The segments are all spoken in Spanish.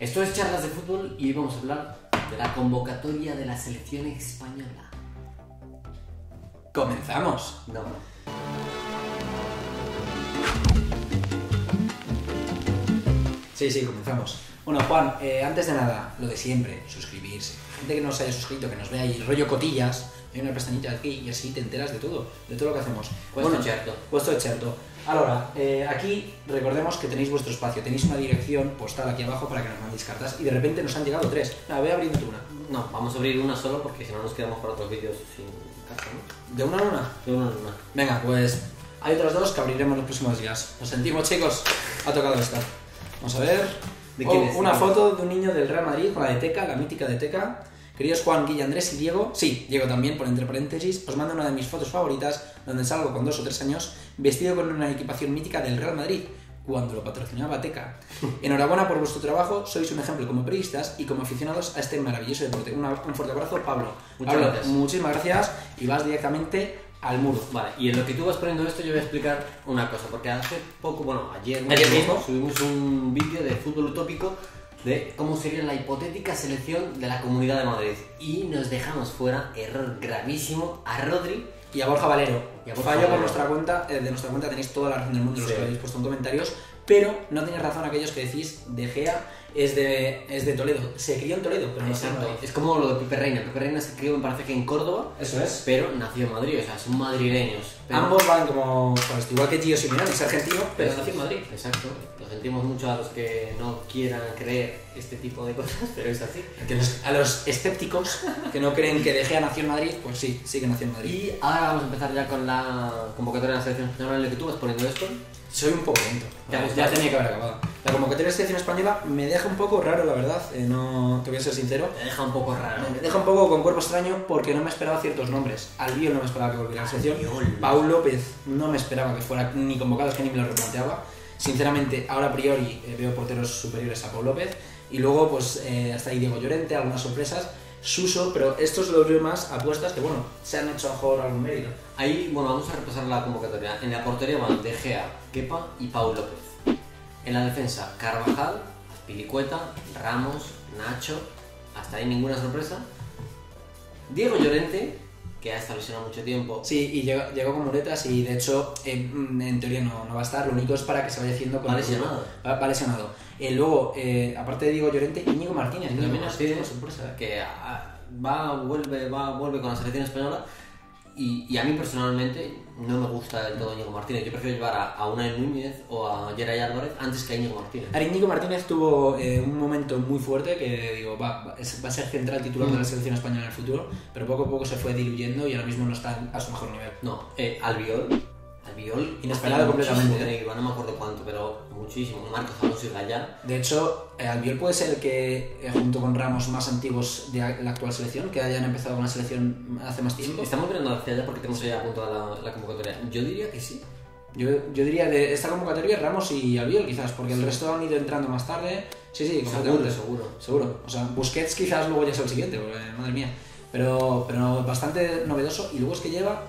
Esto es Charlas de Fútbol y hoy vamos a hablar de la convocatoria de la selección española. ¡Comenzamos! No. Sí, comenzamos. Bueno, Juan, antes de nada, lo de siempre, suscribirse. Gente que no se haya suscrito, que nos vea ahí, rollo cotillas, hay una pestañita aquí y así te enteras de todo lo que hacemos. Bueno, puesto de certo. Ahora, aquí recordemos que tenéis vuestro espacio, tenéis una dirección postal aquí abajo para que nos mandéis cartas y de repente nos han llegado tres. Nada, voy abriendo una. No, vamos a abrir una solo porque si no nos quedamos para otros vídeos sin carta, ¿no? ¿De una en una? De una en una. Venga, pues hay otras dos que abriremos los próximos días. Nos sentimos, chicos, ha tocado esta. Vamos a ver. ¿De quién es? Una foto de un niño del Real Madrid con la de Teca, la mítica de Teca. Queridos Juan, Guilla, Andrés y Diego, sí, Diego también, por entre paréntesis, os mando una de mis fotos favoritas, donde salgo con 2 o 3 años, vestido con una equipación mítica del Real Madrid, cuando lo patrocinaba Teca. Enhorabuena por vuestro trabajo, sois un ejemplo como periodistas y como aficionados a este maravilloso deporte. Un fuerte abrazo, Pablo. Pablo, muchísimas gracias y vas directamente al muro. Vale, y en lo que tú vas poniendo esto yo voy a explicar una cosa, porque hace poco, bueno, ayer mismo subimos un vídeo de fútbol utópico de cómo sería la hipotética selección de la Comunidad de Madrid. Y nos dejamos fuera, error gravísimo, a Rodri y a Borja Valero. Fallo por nuestra cuenta, de nuestra cuenta tenéis toda la razón del mundo, sí. Los que habéis puesto en comentarios, pero no tenéis razón aquellos que decís De Gea es de Toledo. Se crió en Toledo, pero no es cierto. Es como lo de Pepe Reina. Pepe Reina se crió, me parece que en Córdoba, eso es, pero nació en Madrid, o sea, son madrileños. Pero... ambos van como, pues, igual que Gio Simeone, es argentino, pero nació en Madrid. Exacto. Lo sentimos mucho a los que no quieran creer este tipo de cosas, pero es así. A los escépticos que no creen que De Gea nació en Madrid, pues sí, sí que nació en Madrid. Y ahora vamos a empezar ya con la convocatoria de la selección española en la que tú vas poniendo esto. Soy un poco lento. Ya tenía que haber acabado. La convocatoria de la selección española me deja un poco raro, la verdad, no te voy a ser sincero. Me deja un poco raro. Me deja un poco con cuerpo extraño porque no me esperaba ciertos nombres. Albiol no me esperaba que volviera a la selección. Pau López no me esperaba que fuera ni convocado, es que ni me lo replanteaba. Sinceramente, ahora a priori veo porteros superiores a Pau López. Y luego, pues, hasta ahí Diego Llorente, algunas sorpresas. Suso, pero estos los veo más apuestas que, bueno, se han hecho a jugar algún mérito. Ahí, bueno, vamos a repasar la convocatoria. En la portería van De Gea, Kepa y Pau López. En la defensa, Carvajal, Azpilicueta, Ramos, Nacho. Hasta ahí ninguna sorpresa. Diego Llorente, que ha estado lesionado mucho tiempo. Sí, y llegó con muletas y, de hecho, en teoría no va a estar. Lo único es para que se vaya haciendo con... Va lesionado. Luego, aparte de Diego Llorente, Íñigo Martínez. También ha sido sorpresa. Que vuelve con la selección española. Y a mí personalmente no me gusta del todo Íñigo Martínez. Yo prefiero llevar a Unai Núñez o a Yeray Álvarez antes que a Íñigo Martínez. Ahora, Íñigo Martínez tuvo un momento muy fuerte que digo, va a ser central titular de la selección española en el futuro. Pero poco a poco se fue diluyendo y ahora mismo no está a su mejor nivel. No, Albiol, inesperado completamente. No me acuerdo cuánto, pero muchísimo. Marcos Alonso y Gallá. De hecho, Albiol puede ser que, junto con Ramos más antiguos de la actual selección, que hayan empezado con la selección hace más tiempo. Estamos mirando hacia allá porque tenemos ya apuntada la convocatoria. Yo diría que sí. Yo diría de esta convocatoria Ramos y Albiol, quizás, porque el resto han ido entrando más tarde. Sí, seguro. O sea, Busquets quizás luego ya sea el siguiente, porque, madre mía. Pero bastante novedoso. Y luego es que lleva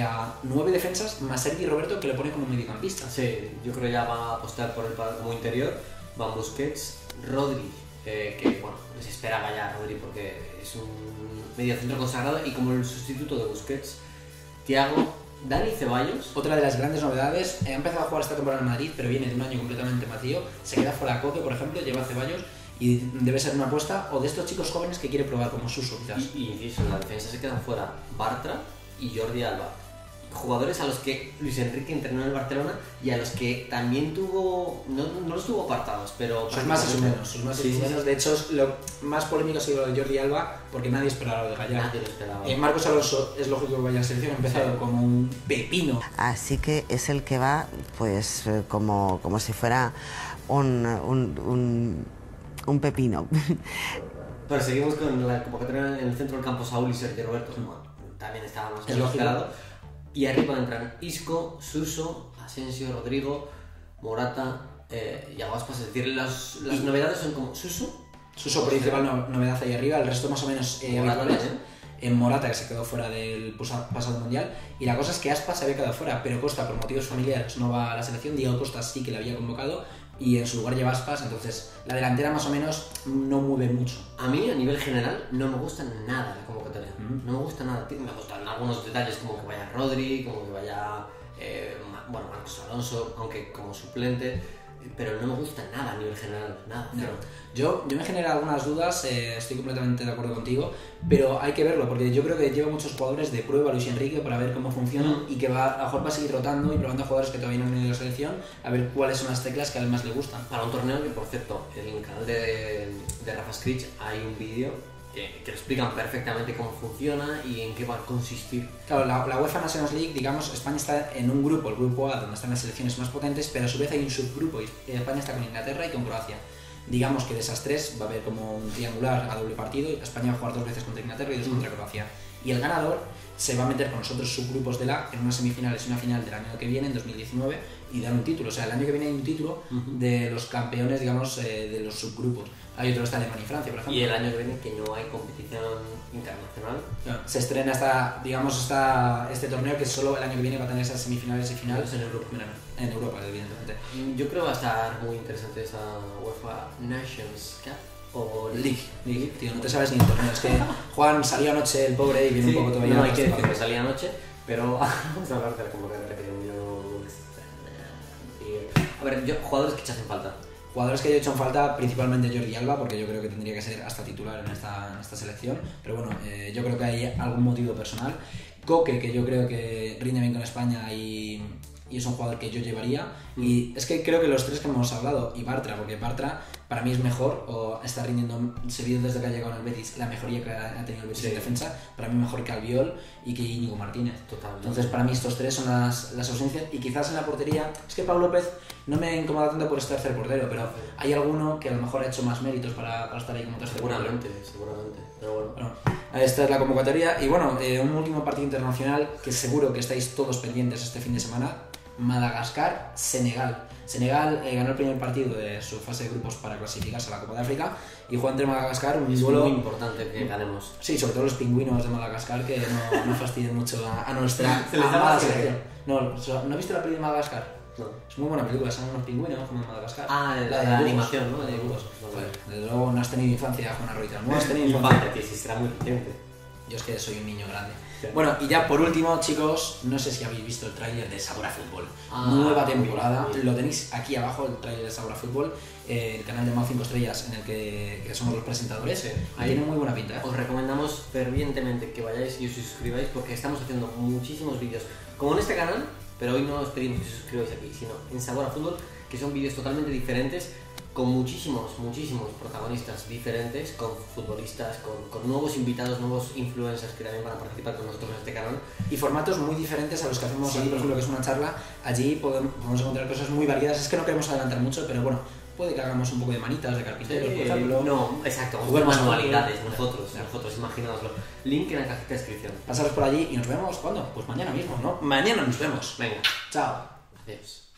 a 9 defensas más Sergi Roberto, que lo pone como mediocampista. Sí, yo creo que ya va a apostar por el como interior. Van Busquets, Rodri, que bueno, les esperaba ya Rodri porque es un mediocentro consagrado, y como el sustituto de Busquets, Thiago, Dani Ceballos. Otra de las grandes novedades, ha empezado a jugar esta temporada en Madrid, pero viene de un año completamente vacío, se queda fuera Coque, por ejemplo, lleva a Ceballos. Y debe ser una apuesta, o de estos chicos jóvenes que quiere probar, como Suso quizás. Y en la defensa se quedan fuera Bartra y Jordi Alba, jugadores a los que Luis Enrique entrenó en el Barcelona y a los que también tuvo, no los tuvo apartados, pero sus más y sus menos. De hecho, lo más polémico ha sido lo de Jordi Alba porque nadie esperaba lo de Gallá. Nadie lo esperaba. Marcos Alonso es lógico que vaya a la selección, ha empezado como un pepino. Así que es el que va, pues, como si fuera un pepino. Pero seguimos con la convocatoria en el centro del campo, Saúl y Sergi Roberto. También estábamos en el lado. Y arriba entran Isco, Suso, Asensio, Rodrigo, Morata y Aspas. Es decir, las novedades son como Suso principal novedad ahí arriba, el resto más o menos habituales. En Morata, que se quedó fuera del pasado mundial, y la cosa es que Aspas se había quedado fuera, pero Costa por motivos familiares no va a la selección. Diego Costa sí que la había convocado, y en su lugar lleva Aspas, entonces la delantera más o menos no mueve mucho. A mí, a nivel general, no me gusta nada la convocatoria, no me gusta nada. Me gustan algunos detalles como que vaya Rodri, como que vaya Marcos Alonso, aunque como suplente, pero no me gusta nada a nivel general, nada. No. Yo me genera algunas dudas, estoy completamente de acuerdo contigo, pero hay que verlo, porque yo creo que lleva muchos jugadores de prueba Luis Enrique para ver cómo funciona y que a lo mejor va a seguir rotando y probando a jugadores que todavía no han venido a la selección, a ver cuáles son las teclas que a él más le gustan. Para un torneo que, por cierto, en el canal de Rafa Scrich hay un vídeo que lo explican perfectamente cómo funciona y en qué va a consistir. Claro, la UEFA Nations League, digamos, España está en un grupo, el grupo A, donde están las selecciones más potentes, pero a su vez hay un subgrupo y España está con Inglaterra y con Croacia. Digamos que de esas tres va a haber como un triangular a doble partido, España va a jugar dos veces contra Inglaterra y dos contra Croacia. Y el ganador se va a meter con los otros subgrupos de la en unas semifinales y una final del año que viene, en 2019, y dan un título. O sea, el año que viene hay un título de los campeones, digamos, de los subgrupos. Hay otro está Alemania y Francia, por ejemplo. Y el año que viene que no hay competición internacional. No. Se estrena este torneo que solo el año que viene va a tener esas semifinales y finales en Europa. En Europa, evidentemente. Yo creo que va a estar muy interesante esa UEFA Nations Cup. O League, tío, no te sabes ni el torneo. Es que Juan salía anoche, el pobre, y viene un poco todavía. No hay que decir que salía anoche, pero vamos a hablar de la convocatoria que yo. A ver, jugadores que echas en falta. Jugadores que yo he hecho en falta, principalmente Jordi Alba, porque yo creo que tendría que ser hasta titular en esta selección. Pero bueno, yo creo que hay algún motivo personal. Coque, que yo creo que rinde bien con España y es un jugador que yo llevaría. Y es que creo que los tres que hemos hablado, y Bartra, porque Bartra para mí es mejor, o está rindiendo, se vio desde que ha llegado en el Betis, la mejoría que ha tenido el Betis en defensa, para mí mejor que Albiol y que Íñigo Martínez. Total. Entonces para mí estos tres son las ausencias, y quizás en la portería, es que Pau López no me incomoda tanto por este tercer portero, pero hay alguno que a lo mejor ha hecho más méritos para estar ahí como tercer portero. Seguramente, pero bueno. Esta es la convocatoria, y bueno, un último partido internacional que seguro que estáis todos pendientes este fin de semana, Madagascar, Senegal. Senegal ganó el primer partido de su fase de grupos para clasificarse a la Copa de África y juega entre Madagascar, un duelo muy importante que ganemos. Sí, sobre todo los pingüinos de Madagascar que no fastidian mucho a nuestra amada selección. ¿No viste la peli de Madagascar? No. Es muy buena película, son unos pingüinos como en Madagascar. Ah, la de animación, ¿no? De dibujos. Desde luego no has tenido infancia, Juana Ruita. No has tenido infancia, que será muy potente. Yo es que soy un niño grande. Bueno, y ya por último, chicos, no sé si habéis visto el tráiler de Sabor a Fútbol. Nueva temporada, bien. Lo tenéis aquí abajo, el tráiler de Sabor a Fútbol, el canal de Mau 5 Estrellas en el que somos los presentadores. Ahí tiene muy buena pinta. Os recomendamos fervientemente que vayáis y os suscribáis porque estamos haciendo muchísimos vídeos. Como en este canal, pero hoy no os pedimos que os suscribáis aquí, sino en Sabor a Fútbol, que son vídeos totalmente diferentes, con muchísimos protagonistas diferentes, con futbolistas, con nuevos invitados, nuevos influencers que también van a participar con nosotros en este canal. Y formatos muy diferentes a los que hacemos aquí, por ejemplo, que es una charla. Allí podemos encontrar cosas muy variadas. Es que no queremos adelantar mucho, pero bueno, puede que hagamos un poco de manitas, de carpinteros, por ejemplo. No, exacto, jugar manualidades nosotros, imagináoslo. Link en la cajita de descripción. Pasaros por allí y nos vemos, ¿cuándo? Pues mañana mismo, ¿no? Mañana nos vemos. Venga. Chao. Adiós.